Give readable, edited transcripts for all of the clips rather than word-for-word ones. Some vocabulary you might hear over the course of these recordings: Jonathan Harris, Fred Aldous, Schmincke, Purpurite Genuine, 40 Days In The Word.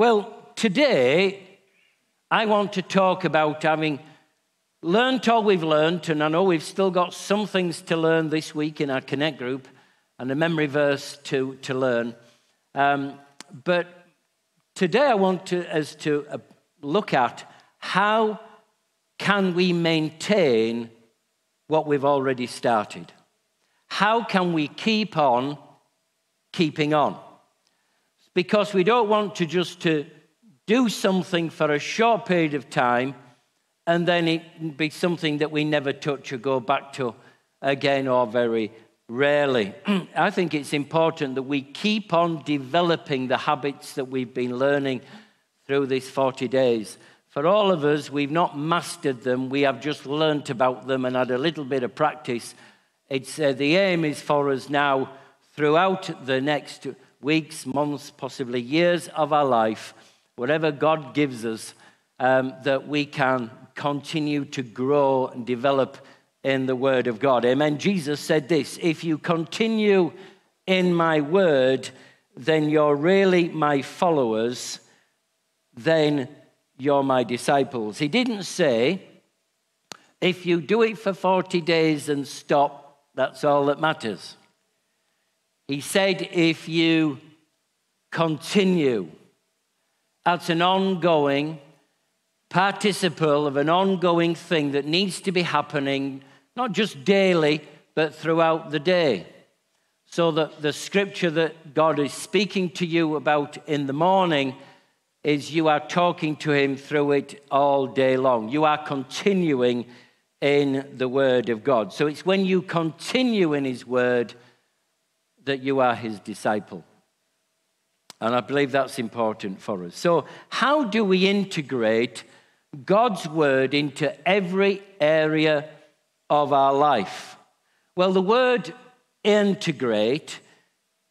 Well, today, I want to talk about having learned all we've learned, and I know we've still got some things to learn this week in our Connect group, and a memory verse to learn. But today I want us to look at how can we maintain what we've already started? How can we keep on keeping on? Because we don't want to just to do something for a short period of time and then it be something that we never touch or go back to again or very rarely. I think it's important that we keep on developing the habits that we've been learning through these 40 days. For all of us, we've not mastered them. We have just learnt about them and had a little bit of practice. It's the aim is for us now throughout the next weeks, months, possibly years of our life, whatever God gives us, that we can continue to grow and develop in the Word of God. Amen. Jesus said this, if you continue in my Word, then you're really my followers, then you're my disciples. He didn't say, if you do it for 40 days and stop, that's all that matters. He said, if you continue, that's an ongoing participle of an ongoing thing that needs to be happening, not just daily, but throughout the day. So that the scripture that God is speaking to you about in the morning is you are talking to him through it all day long. You are continuing in the Word of God. So it's when you continue in his Word that you are his disciple. And I believe that's important for us. So how do we integrate God's Word into every area of our life? Well, the word integrate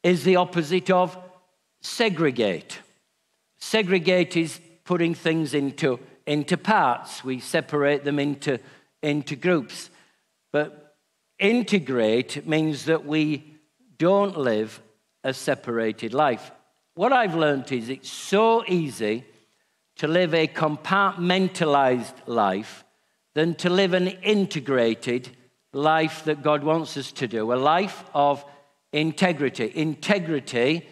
is the opposite of segregate. Segregate is putting things into parts. We separate them into groups. But integrate means that we don't live a separated life. What I've learned is it's so easy to live a compartmentalized life than to live an integrated life that God wants us to do, a life of integrity. Integrity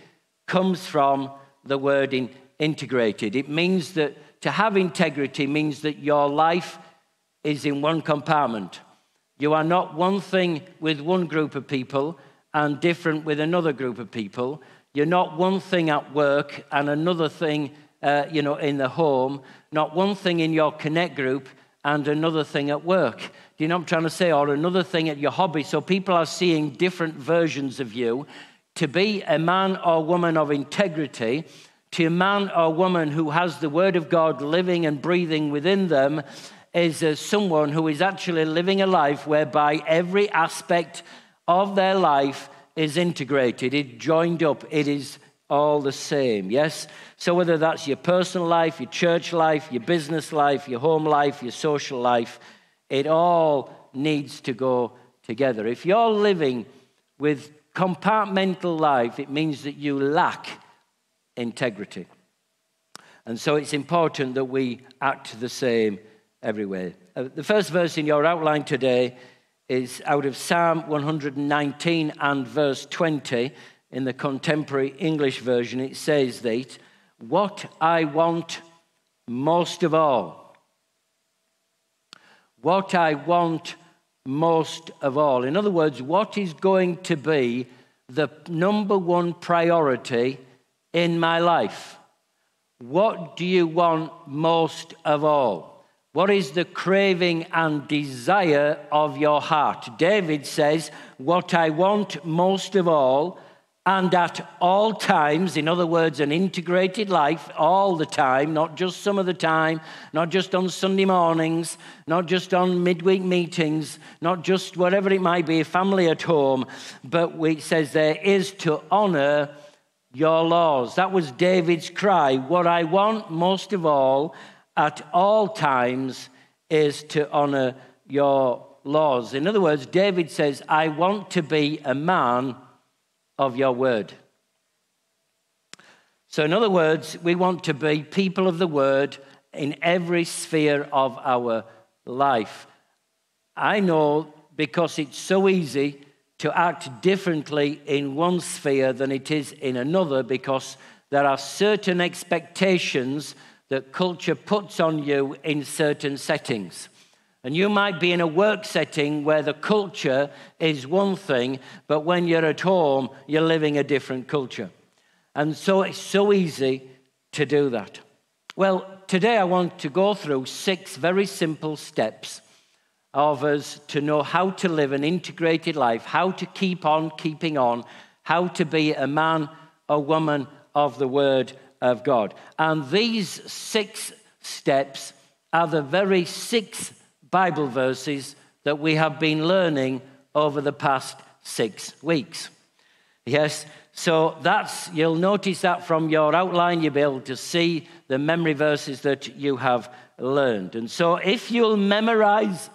comes from the word integrated. It means that to have integrity means that your life is in one compartment. You are not one thing with one group of people and different with another group of people. You're not one thing at work and another thing, in the home. Not one thing in your Connect group and another thing at work. Do you know what I'm trying to say? Or another thing at your hobby. So people are seeing different versions of you. To be a man or woman of integrity, to a man or woman who has the Word of God living and breathing within them, is someone who is actually living a life whereby every aspect of their life is integrated, it's joined up, it is all the same, yes? So whether that's your personal life, your church life, your business life, your home life, your social life, it all needs to go together. If you're living with compartmental life, it means that you lack integrity. And so it's important that we act the same everywhere. The first verse in your outline today is out of Psalm 119 and verse 20 in the contemporary English version. It says that, what I want most of all. What I want most of all. In other words, what is going to be the number one priority in my life? What do you want most of all? What is the craving and desire of your heart? David says, what I want most of all and at all times, in other words, an integrated life all the time, not just some of the time, not just on Sunday mornings, not just on midweek meetings, not just whatever it might be, family at home, but it says there is to honor your laws. That was David's cry. What I want most of all at all times is to honor your laws. In other words, David says, I want to be a man of your word. So in other words, we want to be people of the word in every sphere of our life. I know, because it's so easy to act differently in one sphere than it is in another, because there are certain expectations that culture puts on you in certain settings. And you might be in a work setting where the culture is one thing, but when you're at home, you're living a different culture. And so it's so easy to do that. Well, today I want to go through 6 very simple steps of us to know how to live an integrated life, how to keep on keeping on, how to be a man or woman of the Word of God. And these 6 steps are the very 6 Bible verses that we have been learning over the past 6 weeks. Yes, so that's, you'll notice that from your outline, you'll be able to see the memory verses that you have learned. And so if you'll memorize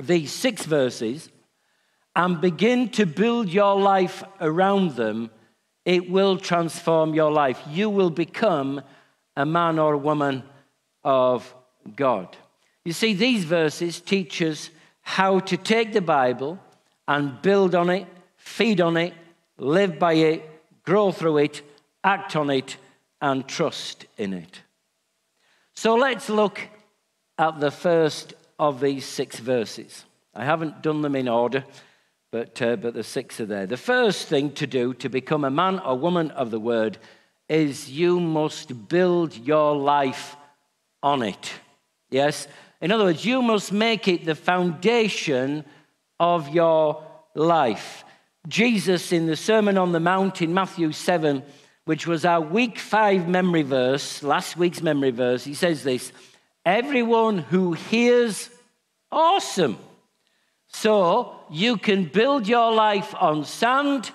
these 6 verses and begin to build your life around them, it will transform your life. You will become a man or a woman of God. You see, these verses teach us how to take the Bible and build on it, feed on it, live by it, grow through it, act on it, and trust in it. So let's look at the first of these 6 verses. I haven't done them in order, but the 6 are there. The first thing to do to become a man or woman of the Word is you must build your life on it. Yes? In other words, you must make it the foundation of your life. Jesus, in the Sermon on the Mount in Matthew 7, which was our week 5 memory verse, last week's memory verse, he says this: everyone who hears, awesome. So you can build your life on sand,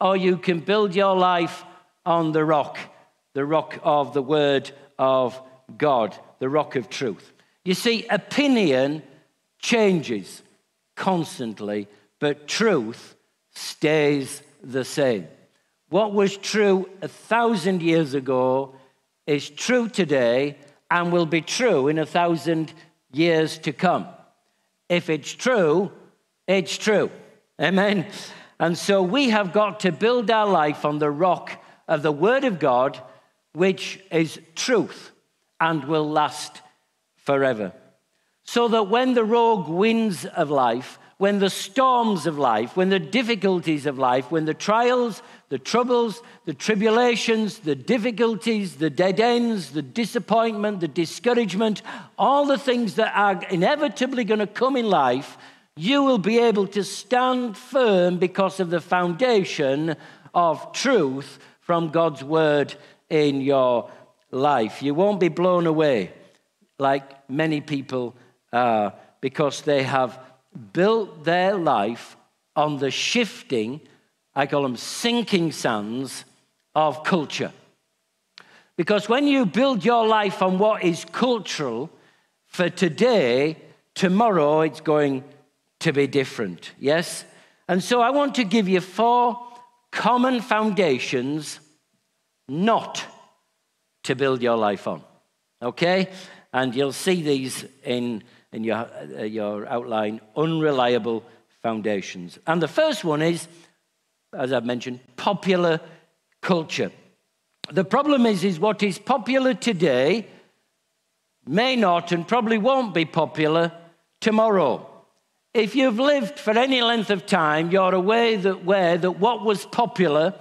or you can build your life on the rock of the Word of God, the rock of truth. You see, opinion changes constantly, but truth stays the same. What was true 1,000 years ago is true today and will be true in 1,000 years to come. If it's true, it's true. Amen? And so we have got to build our life on the rock of the Word of God, which is truth and will last forever. So that when the rogue winds of life, when the storms of life, when the difficulties of life, when the trials, the troubles, the tribulations, the difficulties, the dead ends, the disappointment, the discouragement, all the things that are inevitably going to come in life, you will be able to stand firm because of the foundation of truth from God's Word in your life. You won't be blown away like many people are, because they have built their life on the shifting, I call them sinking sands, of culture. Because when you build your life on what is cultural for today, tomorrow it's going to be different, yes? And so I want to give you 4 common foundations not to build your life on, okay? And you'll see these in your outline, unreliable foundations. And the first one is, as I've mentioned, popular culture. The problem is what is popular today may not and probably won't be popular tomorrow. If you've lived for any length of time, you're aware that what was popular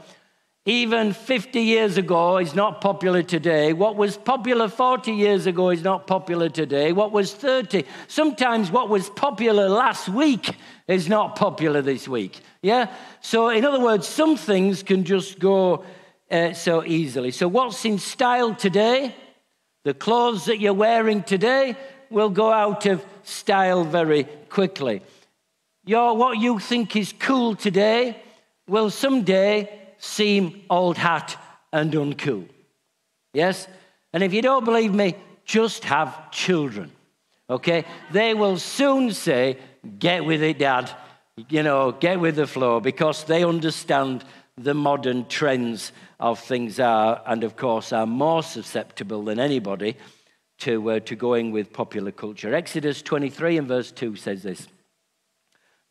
even 50 years ago is not popular today. What was popular 40 years ago is not popular today. What was 30? Sometimes what was popular last week is not popular this week. Yeah? So in other words, some things can just go so easily. So what's in style today, the clothes that you're wearing today, will go out of style very quickly. What you think is cool today will someday seem old hat and uncool. Yes? And if you don't believe me, just have children. Okay? They will soon say, get with it, Dad. You know, get with the flow, because they understand the modern trends of things are, and of course are more susceptible than anybody to going with popular culture. Exodus 23 and verse 2 says this: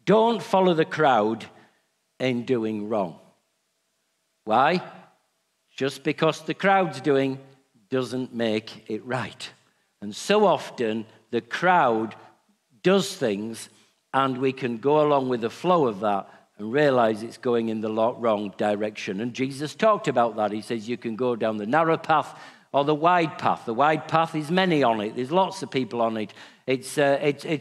don't follow the crowd in doing wrong. Why? Just because the crowd's doing doesn't make it right. And so often the crowd does things and we can go along with the flow of that and realize it's going in the wrong direction. And Jesus talked about that. He says you can go down the narrow path or the wide path. The wide path is many on it. There's lots of people on it. It's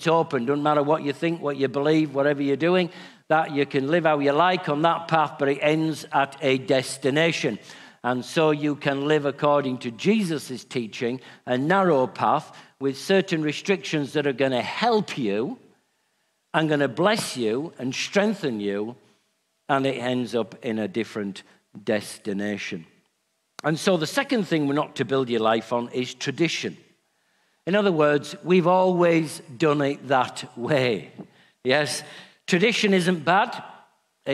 open. Doesn't matter what you think, what you believe, whatever you're doing, that you can live how you like on that path, but it ends at a destination. And so you can live according to Jesus' teaching, a narrow path with certain restrictions that are going to help you and going to bless you and strengthen you, and it ends up in a different destination. And so the second thing we're not to build your life on is tradition. In other words, we've always done it that way. Yes, tradition isn't bad.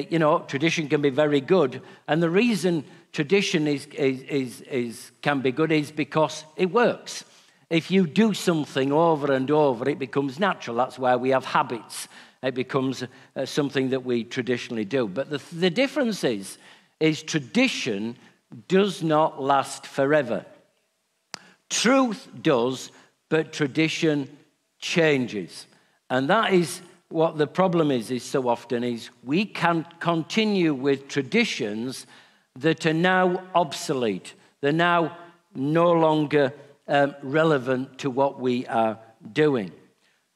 You know, tradition can be very good. And the reason tradition can be good is because it works. If you do something over and over, it becomes natural. That's why we have habits. It becomes something that we traditionally do. But the difference is tradition does not last forever. Truth does, but tradition changes. And that is what the problem is so often is we can continue with traditions that are now obsolete. They're now no longer relevant to what we are doing.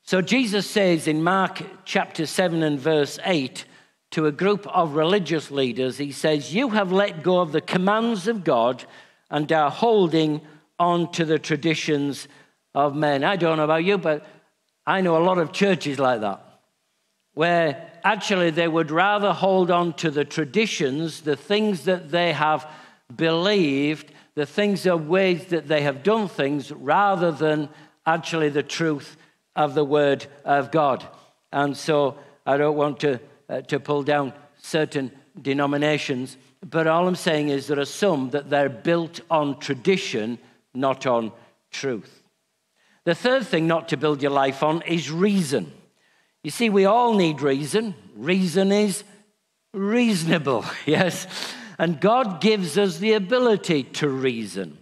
So Jesus says in Mark chapter 7 and verse 8 to a group of religious leaders, he says, you have let go of the commands of God and are holding on to the traditions of men. I don't know about you, but I know a lot of churches like that, where actually they would rather hold on to the traditions, the things that they have believed, the things or ways that they have done things, rather than actually the truth of the Word of God. And so I don't want to pull down certain denominations, but all I'm saying is there are some that they're built on tradition, not on truth. The third thing not to build your life on is reason. You see, we all need reason. Reason is reasonable, yes? And God gives us the ability to reason.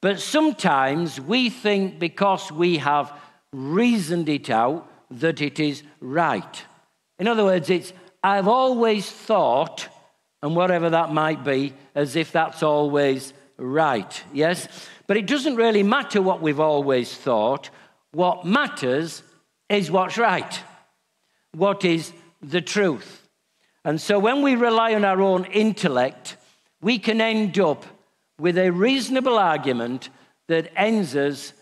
But sometimes we think because we have reasoned it out that it is right. In other words, it's, I've always thought, and whatever that might be, as if that's always right, yes? But it doesn't really matter what we've always thought. What matters is what's right. What is the truth? And so when we rely on our own intellect, we can end up with a reasonable argument that ends us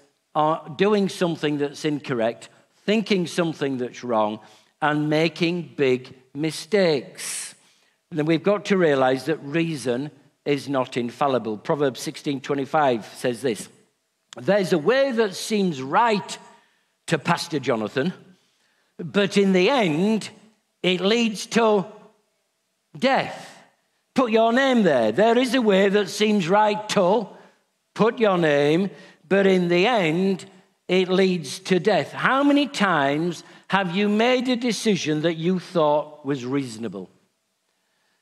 doing something that's incorrect, thinking something that's wrong, and making big mistakes. And then we've got to realize that reason is not infallible. Proverbs 16:25 says this: there's a way that seems right to Pastor Jonathan, but in the end, it leads to death. Put your name there. There is a way that seems right to, put your name, but in the end, it leads to death. How many times have you made a decision that you thought was reasonable?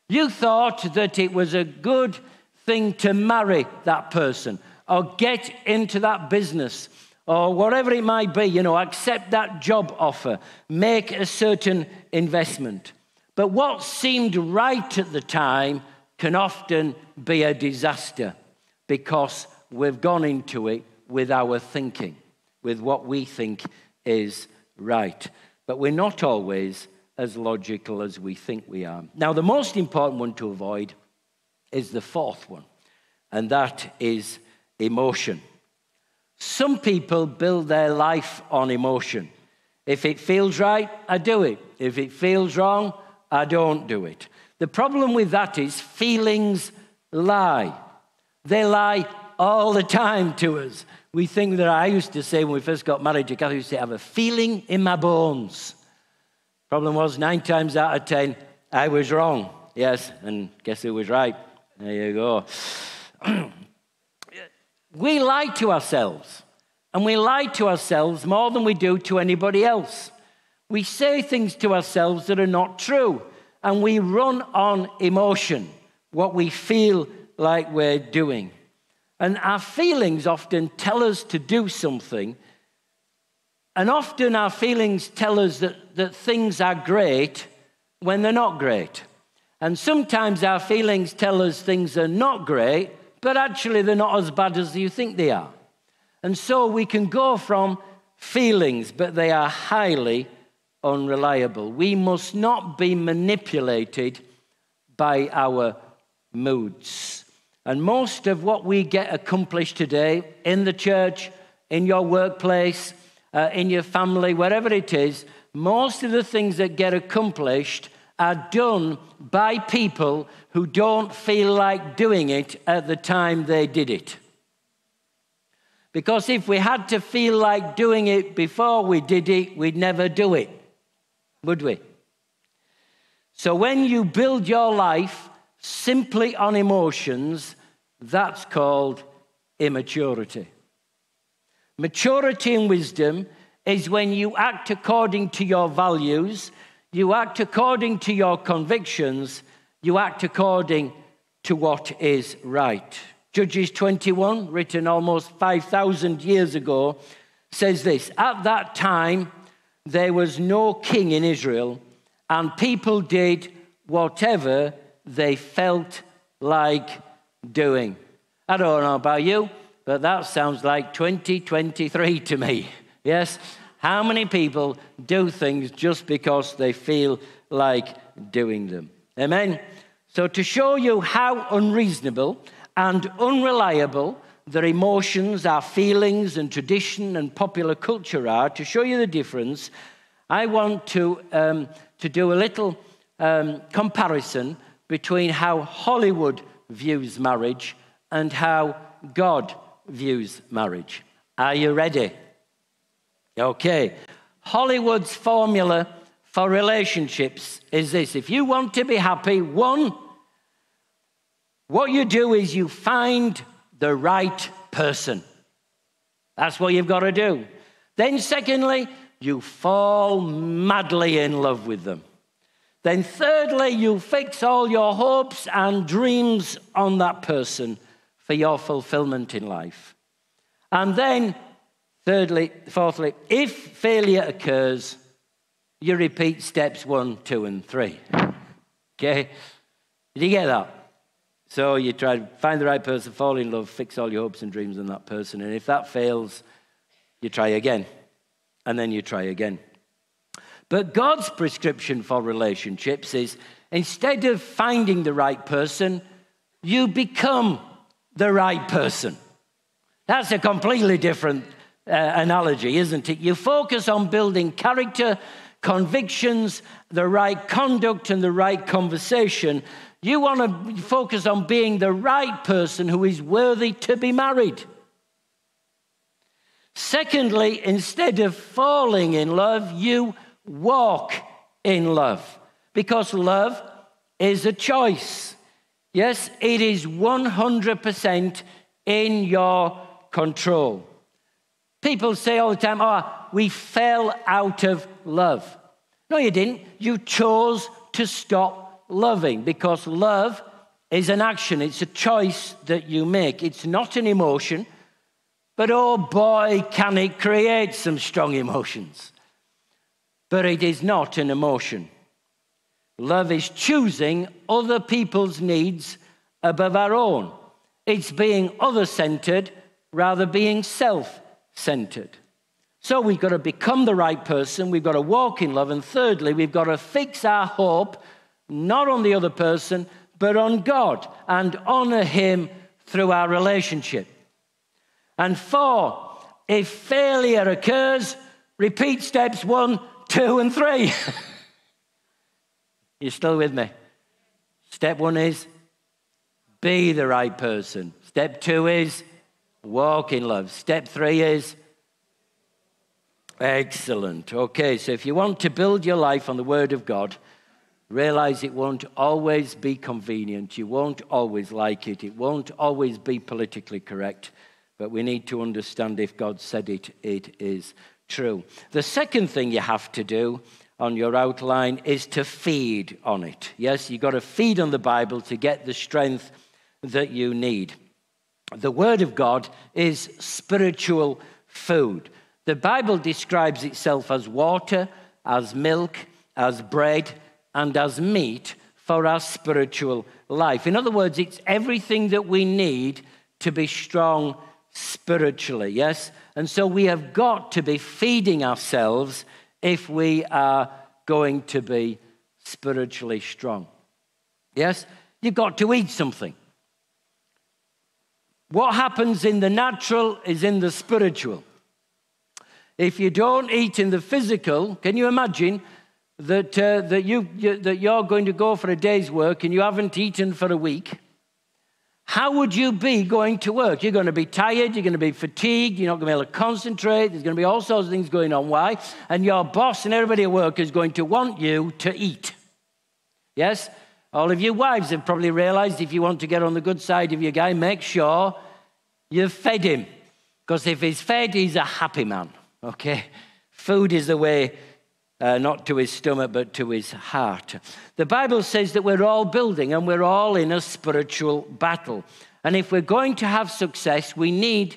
You thought that it was a good thing to marry that person or get into that business, or whatever it might be, you know, accept that job offer, make a certain investment. But what seemed right at the time can often be a disaster because we've gone into it with our thinking, with what we think is right. But we're not always as logical as we think we are. Now, the most important one to avoid is the fourth one, and that is emotion. Some people build their life on emotion. If it feels right, I do it. If it feels wrong, I don't do it. The problem with that is feelings lie. They lie all the time to us. We think that I used to say when we first got married to Kathy, I used to say, I have a feeling in my bones. Problem was, 9 times out of 10, I was wrong. Yes, and guess who was right? There you go. We lie to ourselves, and we lie to ourselves more than we do to anybody else. We say things to ourselves that are not true, and we run on emotion, what we feel like we're doing. And our feelings often tell us to do something, and often our feelings tell us that things are great when they're not great. And sometimes our feelings tell us things are not great, but actually they're not as bad as you think they are. And so we can go from feelings, but they are highly unreliable. We must not be manipulated by our moods. And most of what we get accomplished today in the church, in your workplace, in your family, wherever it is, most of the things that get accomplished are done by people who don't feel like doing it at the time they did it. Because if we had to feel like doing it before we did it, we'd never do it, would we? So when you build your life simply on emotions, that's called immaturity. Maturity and wisdom is when you act according to your values, you act according to your convictions, you act according to what is right. Judges 21, written almost 5,000 years ago, says this: at that time, there was no king in Israel, and people did whatever they felt like doing. I don't know about you, but that sounds like 2023 to me. Yes? How many people do things just because they feel like doing them? Amen? So to show you how unreasonable and unreliable their emotions, our feelings, and tradition and popular culture are, to show you the difference, I want to do a little comparison between how Hollywood views marriage and how God views marriage. Are you ready? Okay. Hollywood's formula for relationships is this: if you want to be happy, one, what you do is you find the right person. That's what you've got to do. Then secondly, you fall madly in love with them. Then thirdly, you fix all your hopes and dreams on that person for your fulfillment in life. And then fourthly, if failure occurs, you repeat steps 1, 2, and 3. Okay? Did you get that? So you try to find the right person, fall in love, fix all your hopes and dreams on that person. And if that fails, you try again. And then you try again. But God's prescription for relationships is, instead of finding the right person, you become the right person. That's a completely different analogy, isn't it? You focus on building character, convictions, the right conduct, and the right conversation. You want to focus on being the right person who is worthy to be married. Secondly, instead of falling in love, you walk in love, because love is a choice. Yes, it is 100% in your control. People say all the time, oh, we fell out of love. No, you didn't. You chose to stop loving, because love is an action. It's a choice that you make. It's not an emotion, but oh boy, can it create some strong emotions. But it is not an emotion. Love is choosing other people's needs above our own. It's being other-centered rather than being self-centered. So we've got to become the right person. We've got to walk in love. And thirdly, we've got to fix our hope not on the other person, but on God, and honor him through our relationship. And 4, if failure occurs, repeat steps 1, 2, and 3. You're still with me? Step 1 is be the right person. Step 2 is walk in love. Step 3 is excellent. Okay, so if you want to build your life on the Word of God, Realize it won't always be convenient. You won't always like it. It won't always be politically correct. But we need to understand if God said it, it is true. The second thing you have to do on your outline is to feed on it. Yes, you've got to feed on the Bible to get the strength that you need. The Word of God is spiritual food. The Bible describes itself as water, as milk, as bread, and as meat for our spiritual life. In other words, it's everything that we need to be strong spiritually, yes? And so we have got to be feeding ourselves if we are going to be spiritually strong, yes? You've got to eat something. What happens in the natural is in the spiritual. If you don't eat in the physical, can you imagine that you're going to go for a day's work and you haven't eaten for a week? How would you be going to work? You're going to be tired, you're going to be fatigued, you're not going to be able to concentrate, there's going to be all sorts of things going on. Why? And your boss and everybody at work is going to want you to eat. Yes? All of you wives have probably realized if you want to get on the good side of your guy, make sure you've fed him. Because if he's fed, he's a happy man, okay? Food is the way, not to his stomach, but to his heart. The Bible says that we're all building and we're all in a spiritual battle. And if we're going to have success, we need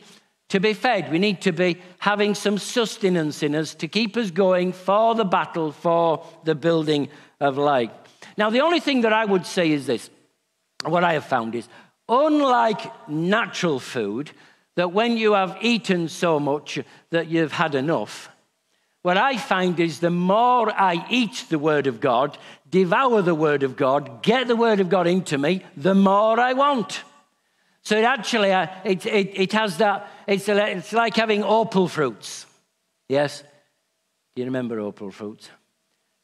to be fed. We need to be having some sustenance in us to keep us going for the battle, for the building of life. Now, the only thing that I would say is this, what I have found is, unlike natural food, that when you have eaten so much that you've had enough, what I find is the more I eat the Word of God, devour the Word of God, get the Word of God into me, the more I want. So it actually, it has that, it's like having opal fruits. Yes? Do you remember opal fruits?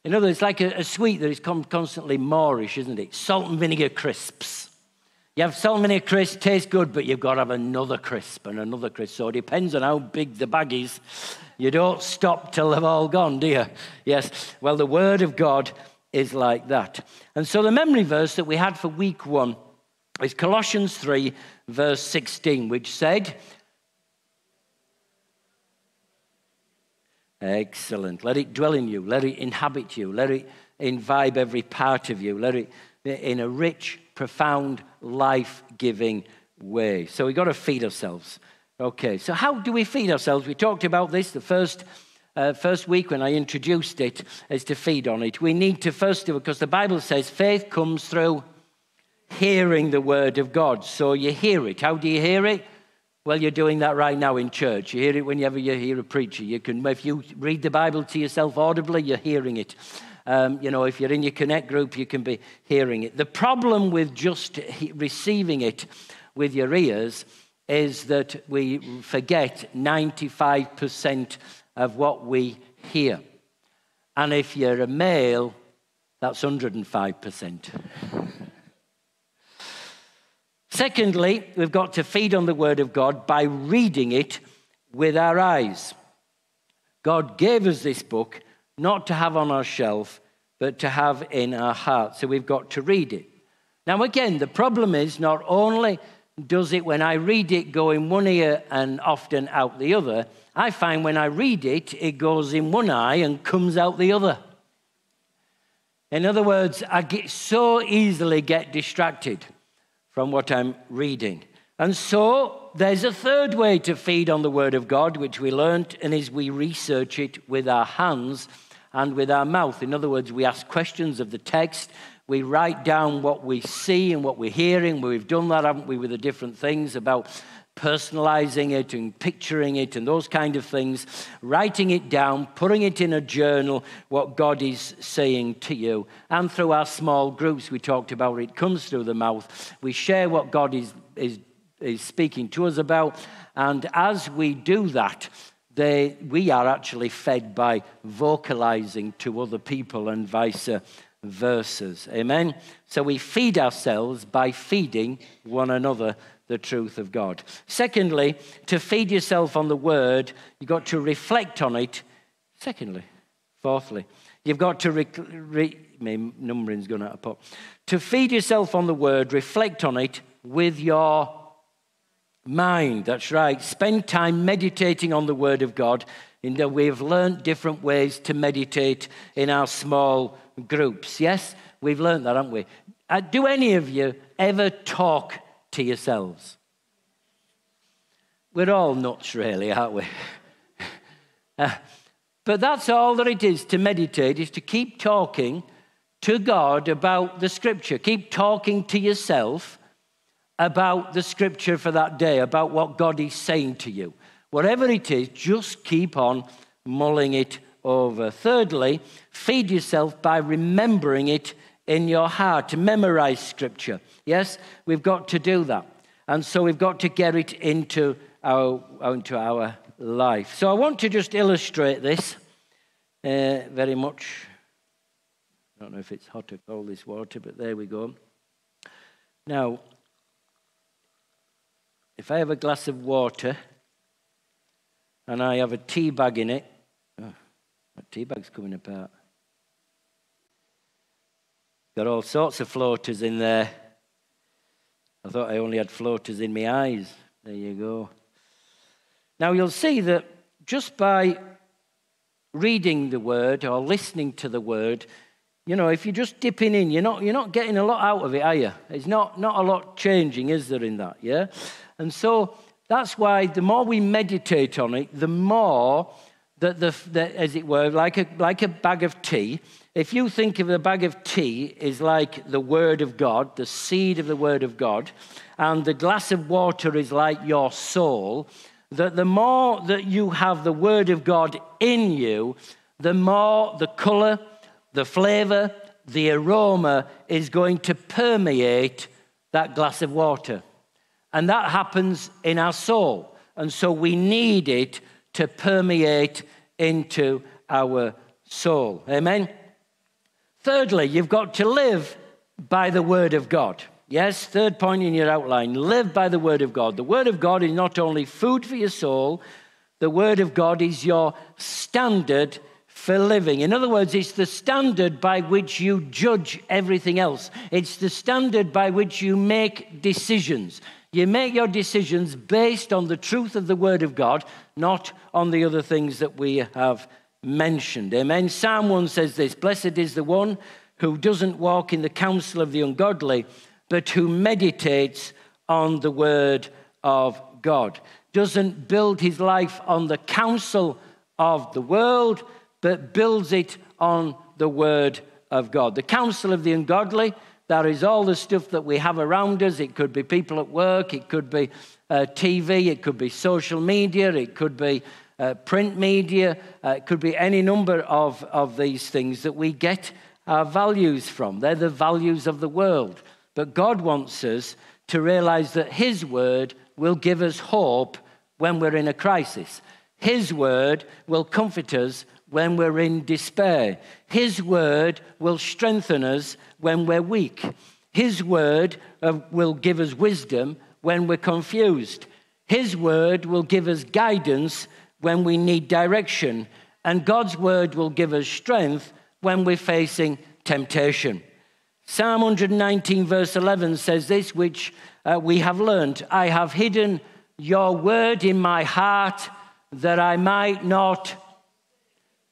In other words, it's like a sweet that is constantly moorish, isn't it? Salt and vinegar crisps. You have salt and vinegar crisps, tastes good, but you've got to have another crisp and another crisp. So it depends on how big the bag is. You don't stop till they've all gone, do you? Yes. Well, the Word of God is like that. And so the memory verse that we had for week one is Colossians 3, verse 16, which said... Excellent. Let it dwell in you. Let it inhabit you. Let it imbibe every part of you. Let it in a rich, profound, life-giving way. So we've got to feed ourselves. Okay, so how do we feed ourselves? We talked about this the first week when I introduced it, is to feed on it. We need to first do it because the Bible says faith comes through hearing the Word of God. So you hear it. How do you hear it? Well, you're doing that right now in church. You hear it whenever you hear a preacher. You can, if you read the Bible to yourself audibly, you're hearing it. You know, if you're in your Connect group, you can be hearing it. The problem with just receiving it with your ears is that we forget 95% of what we hear. And if you're a male, that's 105%. Secondly, we've got to feed on the Word of God by reading it with our eyes. God gave us this book not to have on our shelf, but to have in our heart. So we've got to read it. Now, again, the problem is not only does it, when I read it, go in one ear and often out the other, I find when I read it, it goes in one eye and comes out the other. In other words, I so easily get distracted from what I'm reading. And so there's a third way to feed on the Word of God, which we learned, and is we research it with our hands and with our mouth. In other words, we ask questions of the text. We write down what we see and what we're hearing. We've done that, haven't we, with the different things about personalizing it and picturing it and those kind of things, writing it down, putting it in a journal, what God is saying to you. And through our small groups, we talked about it comes through the mouth. We share what God is speaking to us about. And as we do that, we are actually fed by vocalizing to other people and vice versa. Amen? So we feed ourselves by feeding one another the truth of God. Secondly, to feed yourself on the Word, you've got to reflect on it. Fourthly, you've got to my numbering's gone out of pot. To feed yourself on the word, reflect on it with your mind. That's right. Spend time meditating on the word of God. And we've learned different ways to meditate in our small groups. Yes, we've learned that, haven't we? Do any of you ever talk to yourselves? We're all nuts, really, aren't we? But that's all that it is to meditate, is to keep talking to God about the Scripture. Keep talking to yourself about the Scripture for that day, about what God is saying to you. Whatever it is, just keep on mulling it over. Thirdly, feed yourself by remembering it in your heart, to memorize Scripture. Yes, we've got to do that. And so we've got to get it into our life. So I want to just illustrate this very much. I don't know if it's hot to all this water, but there we go. Now, if I have a glass of water and I have a tea bag in it, oh, my tea bag's coming apart. Got all sorts of floaters in there. I thought I only had floaters in my eyes. There you go. Now you'll see that just by reading the word or listening to the word, you know, if you're just dipping in, you're not getting a lot out of it, are you? It's not a lot changing, is there, in that, yeah? And so that's why the more we meditate on it, the more that the as it were, like a bag of tea. If you think of the bag of tea is like the Word of God, the seed of the Word of God, and the glass of water is like your soul, that the more that you have the Word of God in you, the more the color, the flavor, the aroma is going to permeate that glass of water. And that happens in our soul. And so we need it to permeate into our soul. Amen? Thirdly, you've got to live by the Word of God. Yes, third point in your outline, live by the Word of God. The Word of God is not only food for your soul, the Word of God is your standard for living. In other words, it's the standard by which you judge everything else. It's the standard by which you make decisions. You make your decisions based on the truth of the Word of God, not on the other things that we have mentioned. Amen. Psalm 1 says this, "Blessed is the one who doesn't walk in the counsel of the ungodly, but who meditates on the word of God." Doesn't build his life on the counsel of the world, but builds it on the word of God. The counsel of the ungodly, that is all the stuff that we have around us. It could be people at work, it could be TV, it could be social media, it could be print media, it could be any number of these things that we get our values from. They're the values of the world. But God wants us to realize that his word will give us hope when we're in a crisis. His word will comfort us when we're in despair. His word will strengthen us when we're weak. His word will give us wisdom when we're confused. His word will give us guidance when we need direction, and God's word will give us strength when we're facing temptation. Psalm 119 verse 11 says this, which we have learned, "I have hidden your word in my heart that I might not."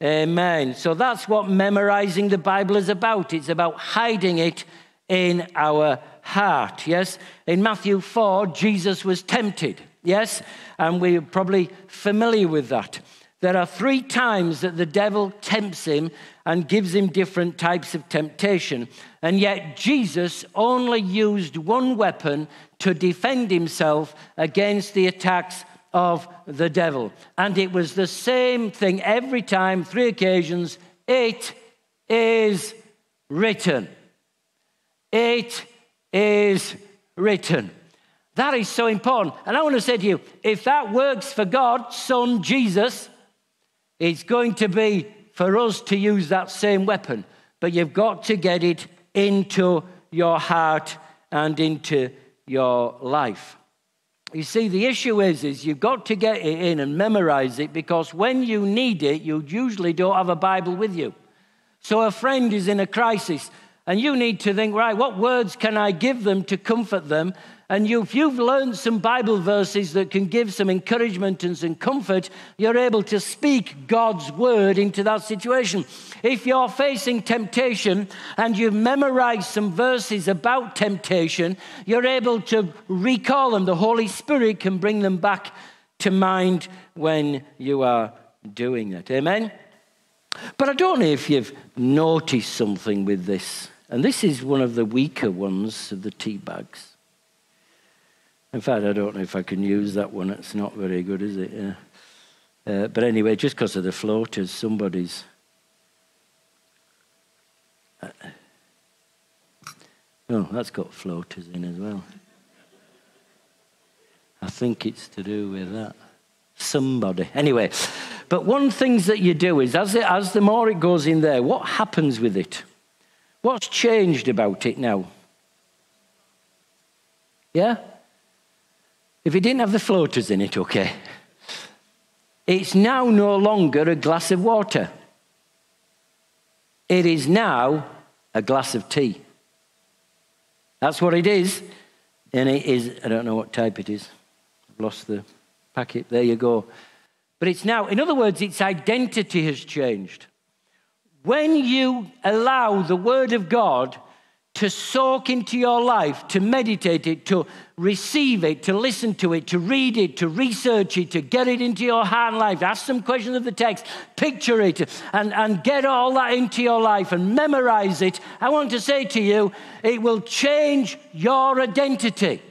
Amen. So that's what memorizing the Bible is about. It's about hiding it in our heart. Yes. In Matthew 4, Jesus was tempted. Yes, and we're probably familiar with that. There are 3 times that the devil tempts him and gives him different types of temptation. And yet Jesus only used one weapon to defend himself against the attacks of the devil. And it was the same thing every time, 3 occasions. It is written. It is written. That is so important. And I want to say to you, if that works for God's Son, Jesus, it's going to be for us to use that same weapon. But you've got to get it into your heart and into your life. You see, the issue is you've got to get it in and memorize it, because when you need it, you usually don't have a Bible with you. So a friend is in a crisis, and you need to think, right, what words can I give them to comfort them? And if you've learned some Bible verses that can give some encouragement and some comfort, you're able to speak God's word into that situation. If you're facing temptation and you've memorized some verses about temptation, you're able to recall them. The Holy Spirit can bring them back to mind when you are doing it. Amen? But I don't know if you've noticed something with this. And this is one of the weaker ones of the tea bags. In fact, I don't know if I can use that one. It's not very good, is it? Yeah. But anyway, just because of the floaters, somebody's... Oh, that's got floaters in as well. I think it's to do with that. Somebody. Anyway, but one thing that you do is, as the more it goes in there, what happens with it? What's changed about it now? Yeah? If it didn't have the floaters in it, okay. It's now no longer a glass of water. It is now a glass of tea. That's what it is. And it is, I don't know what type it is. I've lost the packet. There you go. But it's now, in other words, its identity has changed. When you allow the Word of God to soak into your life, to meditate it, to receive it, to listen to it, to read it, to research it, to get it into your heart and life, ask some questions of the text, picture it, and get all that into your life and memorize it. I want to say to you, it will change your identity.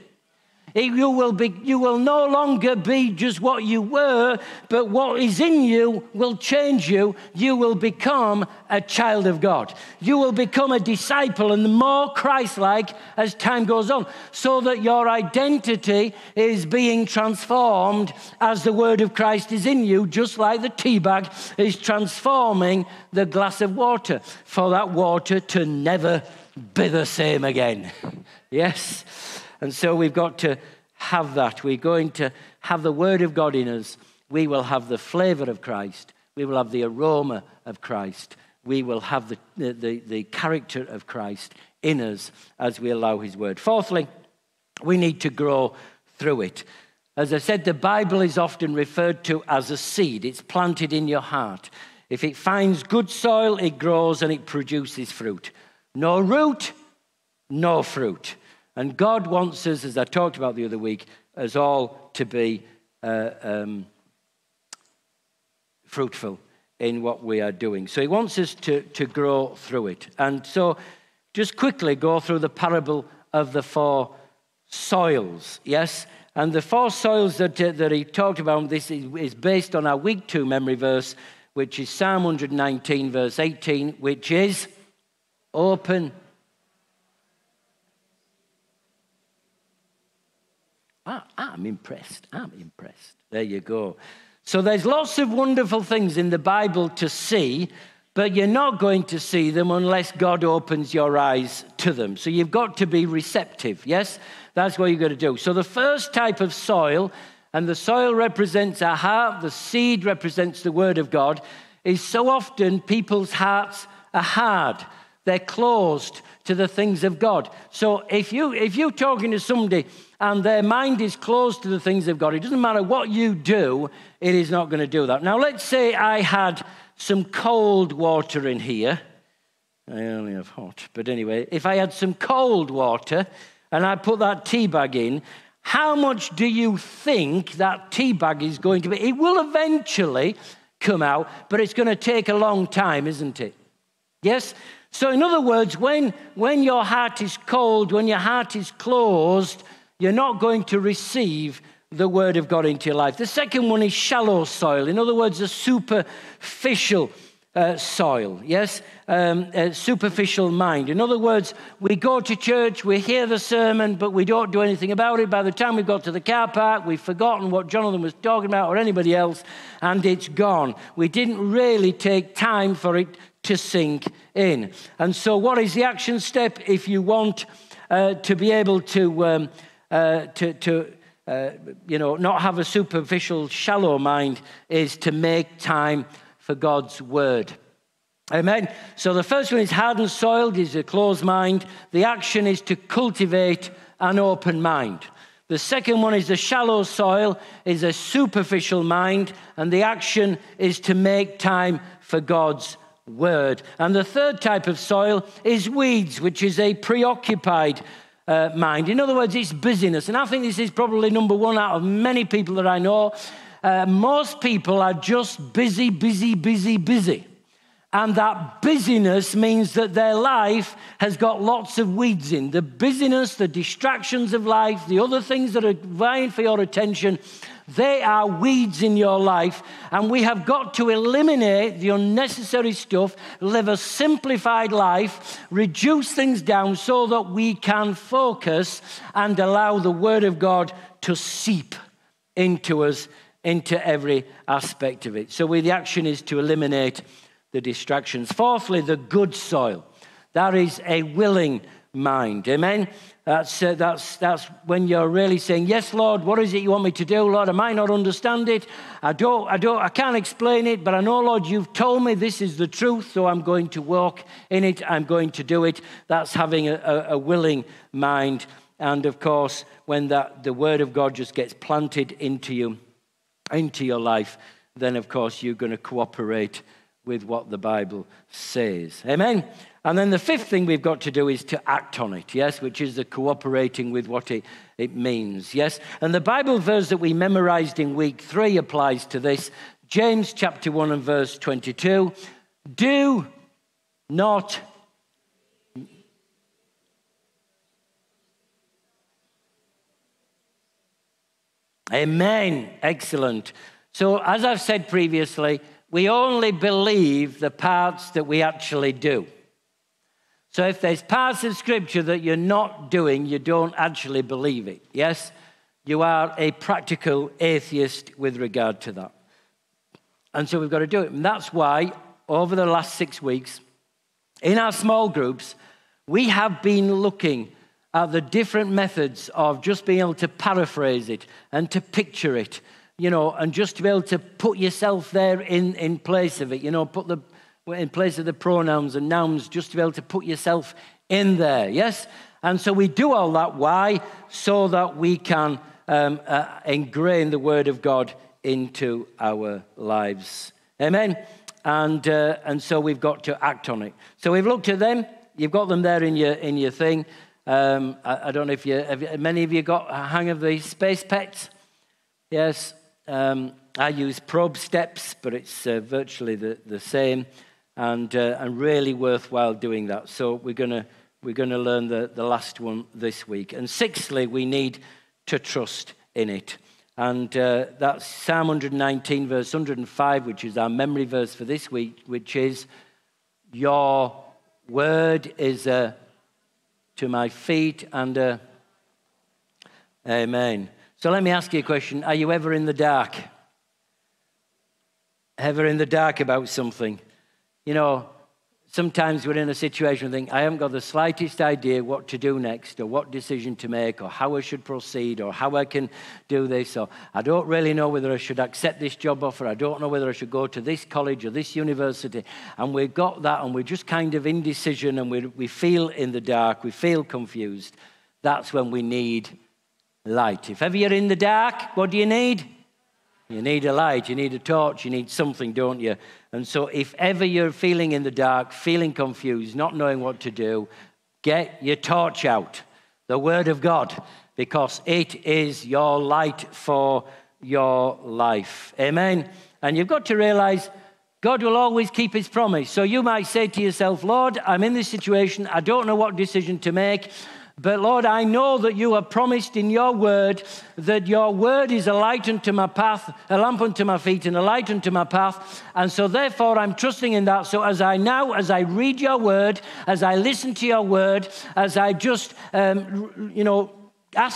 You will no longer be just what you were, but what is in you will change you. You will become a child of God. You will become a disciple and more Christ-like as time goes on, so that your identity is being transformed as the word of Christ is in you, just like the tea bag is transforming the glass of water, for that water to never be the same again. Yes. And so we've got to have that. We're going to have the Word of God in us. We will have the flavor of Christ. We will have the aroma of Christ. We will have the character of Christ in us as we allow His Word. Fourthly, we need to grow through it. As I said, the Bible is often referred to as a seed. It's planted in your heart. If it finds good soil, it grows and it produces fruit. No root, no fruit. And God wants us, as I talked about the other week, as all to be fruitful in what we are doing. So He wants us to grow through it. And so just quickly go through the parable of the four soils, yes? And the four soils that He talked about, this is based on our week 2 memory verse, which is Psalm 119, verse 18, which is open. I'm impressed. I'm impressed. There you go. So there's lots of wonderful things in the Bible to see, but you're not going to see them unless God opens your eyes to them. So you've got to be receptive, yes? That's what you've got to do. So the first type of soil, and the soil represents our heart, the seed represents the Word of God, is so often people's hearts are hard. They're closed to the things of God. So if you're talking to somebody and their mind is closed to the things of God, it doesn't matter what you do, it is not going to do that. Now, let's say I had some cold water in here. I only have hot. But anyway, if I had some cold water and I put that tea bag in, how much do you think that tea bag is going to be? It will eventually come out, but it's going to take a long time, isn't it? Yes? So in other words, when your heart is cold, when your heart is closed, you're not going to receive the Word of God into your life. The second one is shallow soil. In other words, a superficial soil, yes? A superficial mind. In other words, we go to church, we hear the sermon, but we don't do anything about it. By the time we got to the car park, we've forgotten what Jonathan was talking about or anybody else, and it's gone. We didn't really take time for it to sink in. And so what is the action step if you want to be able to not have a superficial, shallow mind, is to make time for God's Word. Amen. So the first one is hardened, soiled, is a closed mind. The action is to cultivate an open mind. The second one is the shallow soil, is a superficial mind, and the action is to make time for God's word. And the third type of soil is weeds, which is a preoccupied mind. In other words, it's busyness. And I think this is probably number one out of many people that I know. Most people are just busy, busy, busy, busy. And that busyness means that their life has got lots of weeds in. The busyness, the distractions of life, the other things that are vying for your attention, they are weeds in your life. And we have got to eliminate the unnecessary stuff, live a simplified life, reduce things down so that we can focus and allow the Word of God to seep into us, into every aspect of it. So the action is to eliminate the distractions. Fourthly, the good soil. That is a willing mind. Amen? That's when you're really saying, yes, Lord, what is it you want me to do? Lord, I might not understand it. I can't explain it, but I know, Lord, you've told me this is the truth, so I'm going to walk in it. I'm going to do it. That's having a willing mind. And of course, when the Word of God just gets planted into you, into your life, then of course you're going to cooperate with what the Bible says. Amen? And then the fifth thing we've got to do is to act on it, yes, which is the cooperating with what it means, yes? And the Bible verse that we memorized in week 3 applies to this. James chapter 1 and verse 22, do not... Amen. Excellent. So as I've said previously, we only believe the parts that we actually do. So if there's parts of Scripture that you're not doing, you don't actually believe it. Yes? You are a practical atheist with regard to that. And so we've got to do it. And that's why over the last 6 weeks, in our small groups, we have been looking at the different methods of just being able to paraphrase it and to picture it, and just to be able to put yourself there in place of it, put in place of the pronouns and nouns, just to be able to put yourself in there, yes? And so we do all that, why? So that we can engrain the Word of God into our lives, amen? And so we've got to act on it. So we've looked at them, you've got them there in your thing. I don't know if many of you got a hang of the space pets? Yes, I use probe steps, but it's virtually the same, and really worthwhile doing that. So we're gonna learn the last one this week. And sixthly, we need to trust in it, and that's Psalm 119 verse 105, which is our memory verse for this week, which is, "Your word is to my feet and a." Amen. So let me ask you a question. Are you ever in the dark? Ever in the dark about something? Sometimes we're in a situation and think, I haven't got the slightest idea what to do next or what decision to make or how I should proceed or how I can do this, or I don't really know whether I should accept this job offer. I don't know whether I should go to this college or this university. And we've got that and we're just kind of indecision and we feel in the dark. We feel confused. That's when we need light. If ever you're in the dark, what do you need? You need a light, you need a torch, you need something, don't you? And so if ever you're feeling in the dark, feeling confused, not knowing what to do, get your torch out, the Word of God, because it is your light for your life. Amen? And you've got to realize God will always keep his promise. So you might say to yourself, Lord, I'm in this situation, I don't know what decision to make, but Lord, I know that you have promised in your word that your word is a light unto my path, a lamp unto my feet and a light unto my path. And so therefore I'm trusting in that. So as I read your word, as I listen to your word, as I just, ask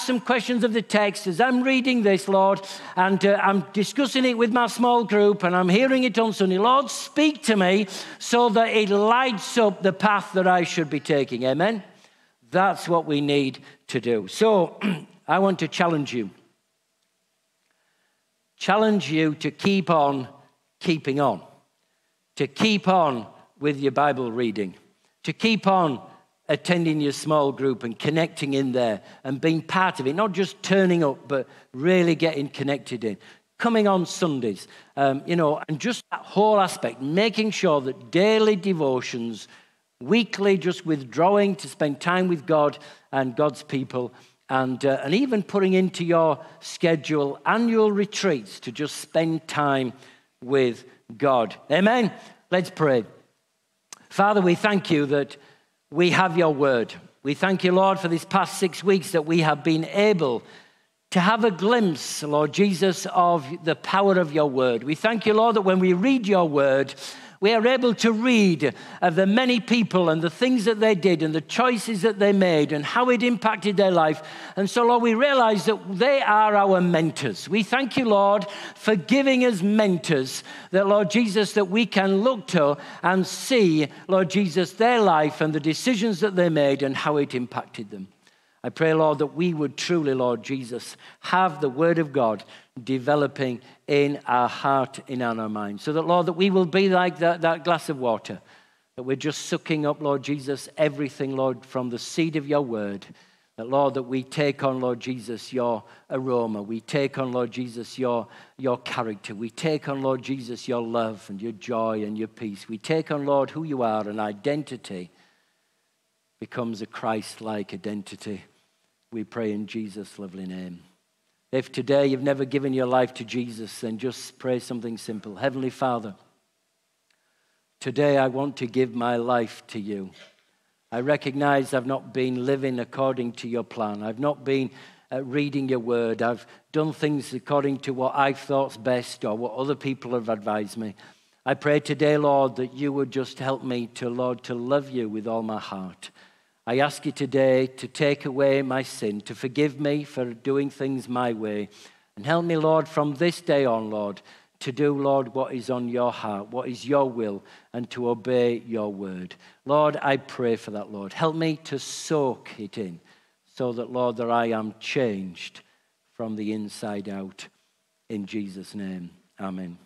some questions of the text, as I'm reading this, Lord, and I'm discussing it with my small group and I'm hearing it on Sunday, Lord, speak to me so that it lights up the path that I should be taking. Amen. That's what we need to do. So I want to challenge you. Challenge you to keep on keeping on. To keep on with your Bible reading, to keep on attending your small group and connecting in there and being part of it, not just turning up, but really getting connected in. Coming on Sundays, and just that whole aspect, making sure that daily devotions, weekly just withdrawing to spend time with God and God's people, and even putting into your schedule annual retreats to just spend time with God. Amen? Let's pray. Father, we thank you that we have your word. We thank you, Lord, for these past 6 weeks that we have been able to have a glimpse, Lord Jesus, of the power of your word. We thank you, Lord, that when we read your word, we are able to read of the many people and the things that they did and the choices that they made and how it impacted their life. And so, Lord, we realize that they are our mentors. We thank you, Lord, for giving us mentors that, Lord Jesus, that we can look to and see, Lord Jesus, their life and the decisions that they made and how it impacted them. I pray, Lord, that we would truly, Lord Jesus, have the word of God developing in our heart, in our mind. So that, Lord, that we will be like that glass of water, that we're just sucking up, Lord Jesus, everything, Lord, from the seed of your word. That, Lord, that we take on, Lord Jesus, your aroma. We take on, Lord Jesus, your character. We take on, Lord Jesus, your love and your joy and your peace. We take on, Lord, who you are, and identity becomes a Christ-like identity. We pray in Jesus' lovely name. If today you've never given your life to Jesus, then just pray something simple. Heavenly Father, today I want to give my life to you. I recognize I've not been living according to your plan. I've not been reading your word. I've done things according to what I've thought's best or what other people have advised me. I pray today, Lord, that you would just help me to, Lord, to love you with all my heart. I ask you today to take away my sin, to forgive me for doing things my way. And help me, Lord, from this day on, Lord, to do, Lord, what is on your heart, what is your will, and to obey your word. Lord, I pray for that, Lord. Help me to soak it in so that, Lord, that I am changed from the inside out. In Jesus' name, amen.